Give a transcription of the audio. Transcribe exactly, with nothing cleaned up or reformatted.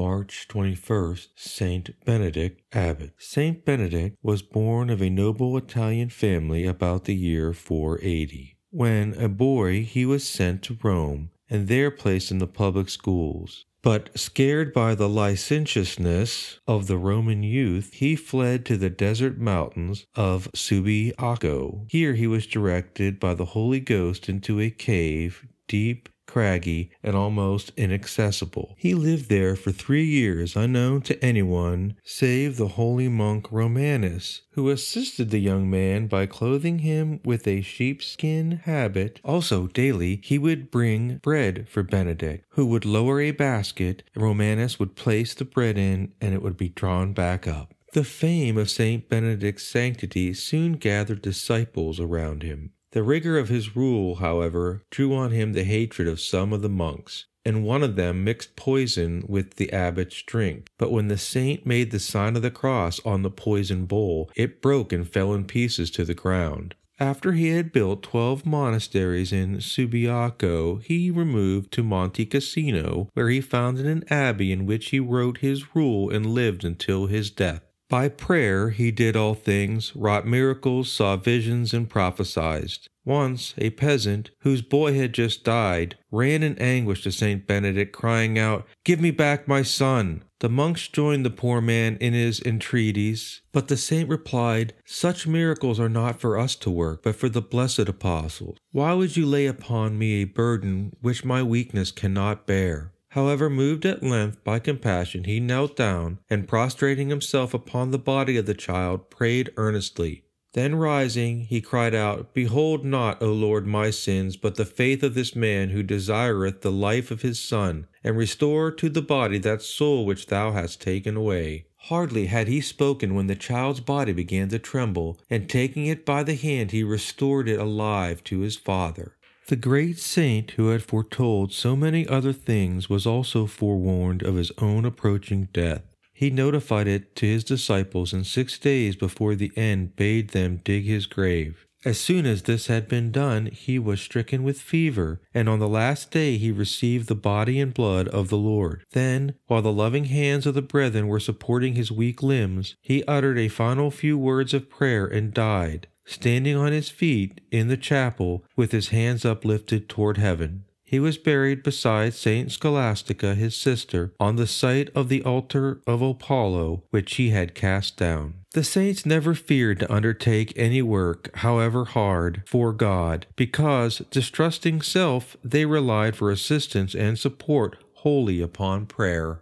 March twenty-first, Saint Benedict, Abbot. Saint Benedict was born of a noble Italian family about the year four eighty. When a boy, he was sent to Rome and there placed in the public schools. But scared by the licentiousness of the Roman youth, he fled to the desert mountains of Subiaco. Here he was directed by the Holy Ghost into a cave, deep, craggy, and almost inaccessible. He lived there for three years unknown to anyone save the holy monk Romanus, who assisted the young man by clothing him with a sheepskin habit. Also daily he would bring bread for Benedict, who would lower a basket, and Romanus would place the bread in, and it would be drawn back up. The fame of Saint Benedict's sanctity soon gathered disciples around him. The rigor of his rule, however, drew on him the hatred of some of the monks, and one of them mixed poison with the abbot's drink. But when the saint made the sign of the cross on the poison bowl, it broke and fell in pieces to the ground. After he had built twelve monasteries in Subiaco, he removed to Monte Cassino, where he founded an abbey in which he wrote his rule and lived until his death. By prayer he did all things, wrought miracles, saw visions, and prophesied. Once a peasant, whose boy had just died, ran in anguish to Saint Benedict, crying out, "Give me back my son!" The monks joined the poor man in his entreaties, but the saint replied, "Such miracles are not for us to work, but for the blessed apostles. Why would you lay upon me a burden which my weakness cannot bear?" However, moved at length by compassion, he knelt down, and prostrating himself upon the body of the child, prayed earnestly. Then rising, he cried out, "Behold not, O Lord, my sins, but the faith of this man who desireth the life of his son, and restore to the body that soul which thou hast taken away." Hardly had he spoken when the child's body began to tremble, and taking it by the hand, he restored it alive to his father. The great saint who had foretold so many other things was also forewarned of his own approaching death. He notified it to his disciples, and six days before the end bade them dig his grave. As soon as this had been done, he was stricken with fever, and on the last day he received the body and blood of the Lord. Then, while the loving hands of the brethren were supporting his weak limbs, he uttered a final few words of prayer and died, standing on his feet in the chapel with his hands uplifted toward heaven. He was buried beside Saint Scholastica, his sister, on the site of the altar of Apollo, which he had cast down. The saints never feared to undertake any work, however hard, for God, because, distrusting self, they relied for assistance and support wholly upon prayer.